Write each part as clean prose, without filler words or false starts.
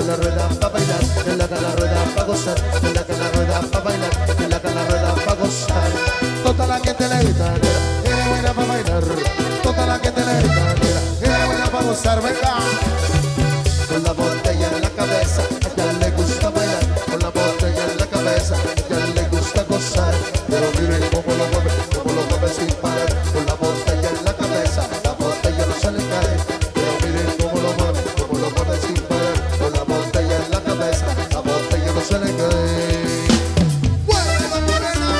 en la rueda pa' bailar, relata la rueda pa' gozar, relata la rueda pa' bailar, relata la rueda pa' gozar. Toda la que te le gusta, eres buena pa' bailar, toda la que te le gusta, eres buena pa' gozar, venga. Con la botella en la cabeza, a ella le gusta bailar, con la botella en la cabeza, a ella le gusta gozar, pero miren cómo lo mueve sin parar, con la botella en la cabeza, la botella no se le cae, pero miren cómo lo mueve sin parar, con la botella en la cabeza, la botella no se le cae. Muévelo morena,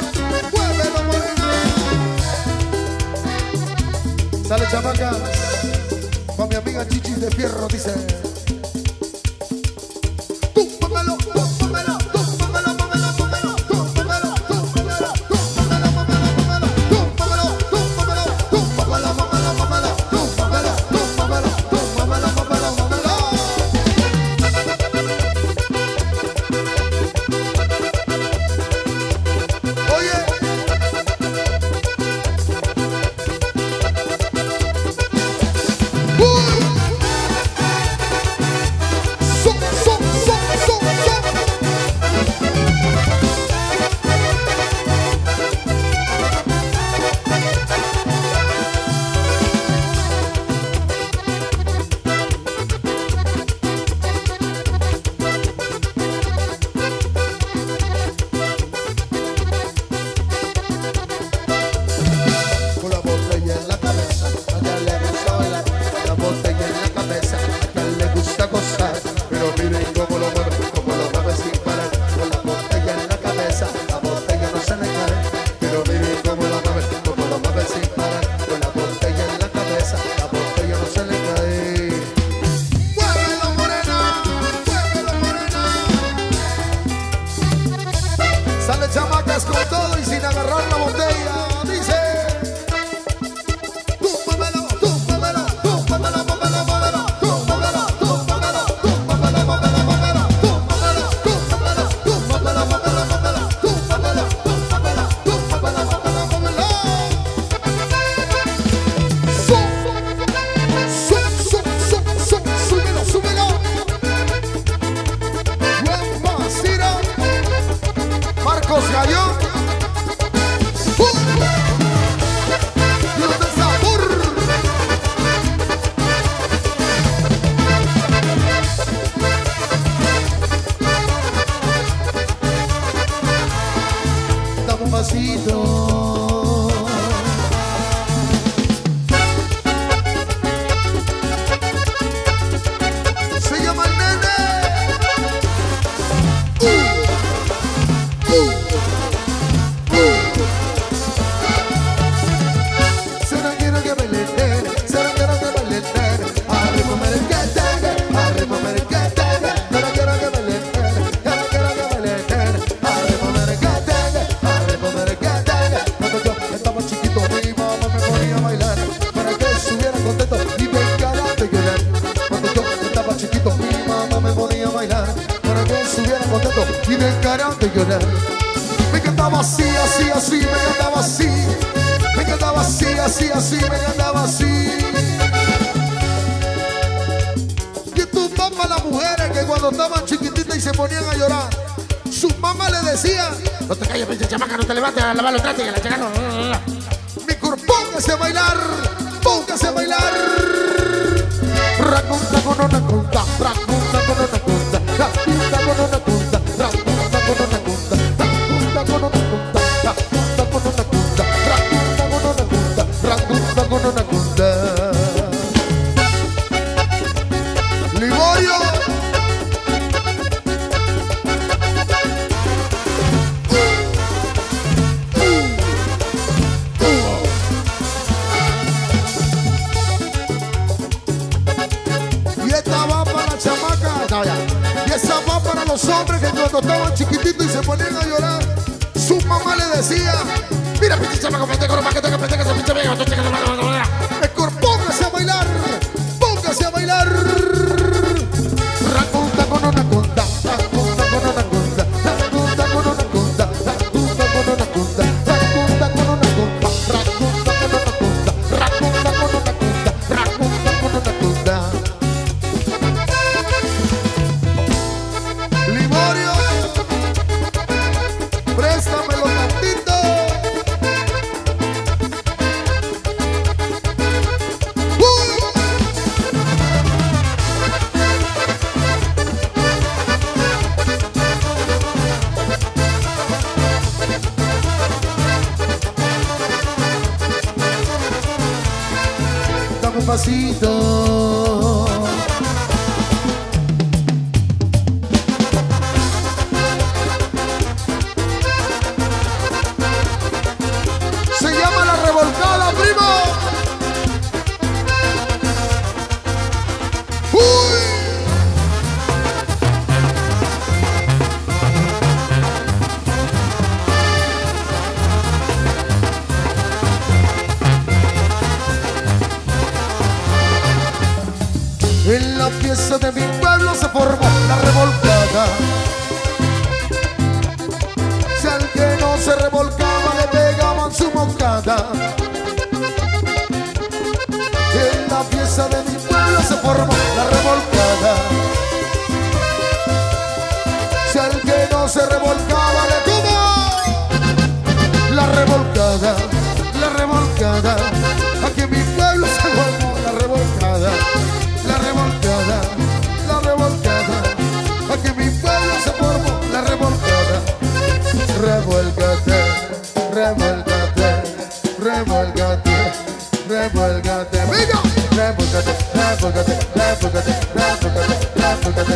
sale chamacas, pa' mi amiga Chichis de Fierro dice. sido. Se llama La Revolcada, primo. ¡Uy! En la fiesta de mi pueblo se formó la revolcada. Si al que no se revolcaba le pegaban su mocada. En la fiesta de mi pueblo se formó la revolcada. Si al que no se revolcaba le pegaba la revolcada, la revolcada. Aquí en mi pueblo se formó la revolcada. La revolcada, la revolcada. Aquí en mi pueblo se formó la revolcada. Revuélcate, revuélcate, revuélcate, revuélcate. ¡Venga! Revuélcate, revuélcate, revuélcate, revuélcate, revuélcate, revuélcate,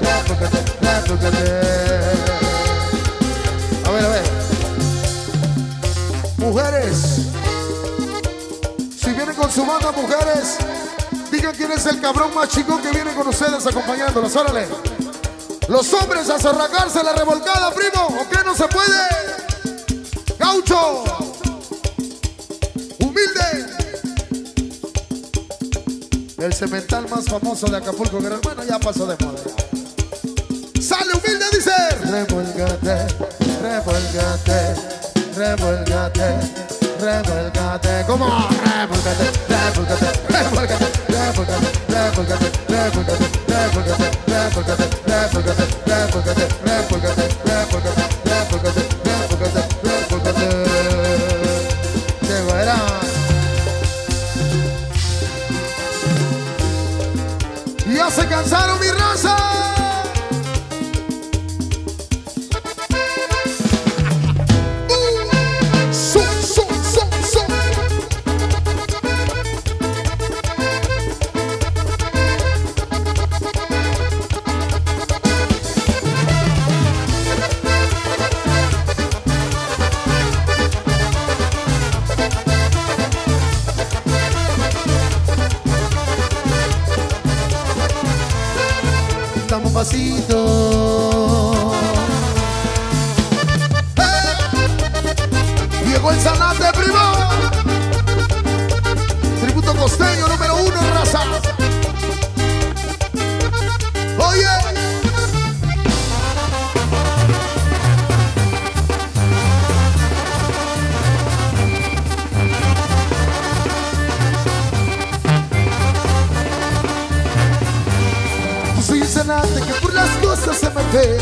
revuélcate, revuélcate. A ver, mujeres, si vienen con su banda, mujeres, digan quién es el cabrón más chico que viene con ustedes acompañándolos, órale. Los hombres a zorracarse la revolcada, primo, ¿o qué no se puede? Gaucho, humilde, el cemental más famoso de Acapulco, que hermano ya pasó de moda. Sale humilde, dice: revolcate, revolcate, revolcate. Revuélcate, como revuélcate, revuélcate, revuélcate, revuélcate, revuélcate, revuélcate, revuélcate, revuélcate, revuélcate, revuélcate, revuélcate, revuélcate, revuélcate, revuélcate. Llegó era. Ya se cansaron mi raza. Pasito. Llegó el Zanate, primo. Tributo costeño número uno, raza. Oye, Zanate, que por las cosas se me ve.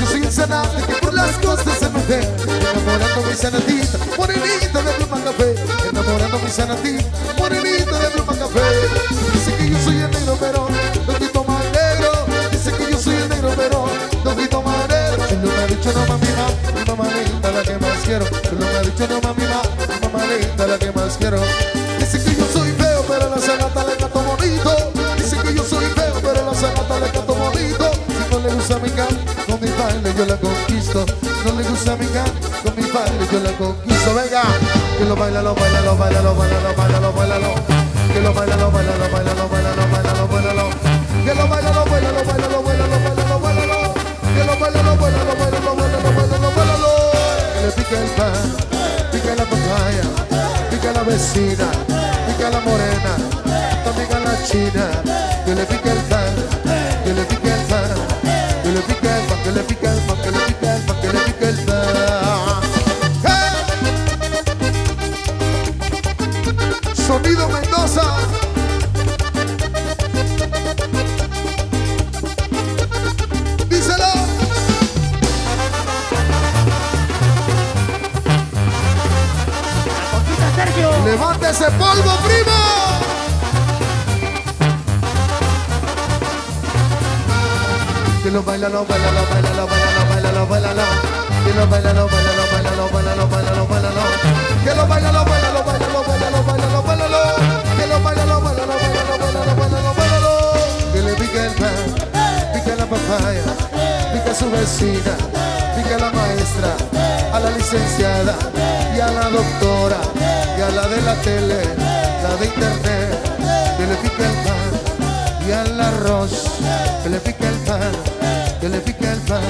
Yo soy el Zanate, que por las cosas se me ve. Enamorando mi Zanatita, morenita de pluma café. Enamorando mi Zanatita, morenita de pluma café. Dice que yo soy el negro pero no grito más negro. Dice que yo soy el negro pero no grito más negro. Yo no me ha dicho no mami ma, mi mamá linda la que más quiero. Yo no me ha dicho no mami ma, mi mamá linda la que más quiero. Dice que yo soy feo pero la Zanata le canto bonito. Dice que yo soy feo pero la Zanata le canto bonito. Si no le gusta mi can, con mi baile yo la conquisto. Si no le gusta mi can, con mi baile yo la conquisto. Venga, que lo baila, lo baila, lo baila, lo baila, lo baila, lo baila, lo que lo baila, lo baila, lo baila, lo baila, lo baila, lo baila, lo que lo baila, lo baila, lo baila, lo baila, lo baila, lo baila, lo que lo baila, lo baila, lo baila, lo baila, lo baila, lo baila, lo que le pica el pan, pica la papaya, pica la vecina, pica la morena. También a la china, que le pica el pan, que le pica el pan, que le pica el pan, que le pica el pan, que le pica el pan, que le pica el pan. Sonido Mendoza. Díselo. Levante ese polvo, primo. Que lo baila, lo baila, lo baila, lo baila, lo baila, lo baila, lo que lo baila, lo baila, lo baila, lo baila, lo baila, lo baila, lo que lo baila, lo baila, lo baila, lo baila, lo baila, lo baila, lo que lo baila, lo su vecina, pique a la maestra, a la licenciada y a la doctora y a la de la tele, la de internet, que le pique el pan y al arroz, que le pique el pan, que le pique el pan,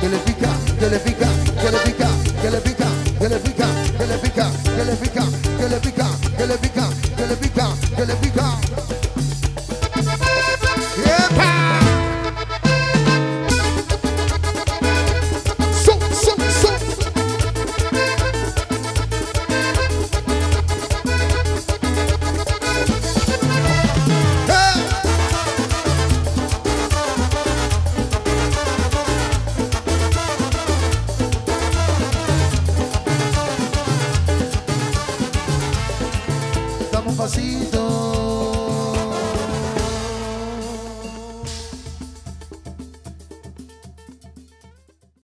que le pica, que le pica, que le pica, que le pica, que le pica, que le pica, que le pica, que le pica, que le pica, que le pica, que le pica. Dame un pasito.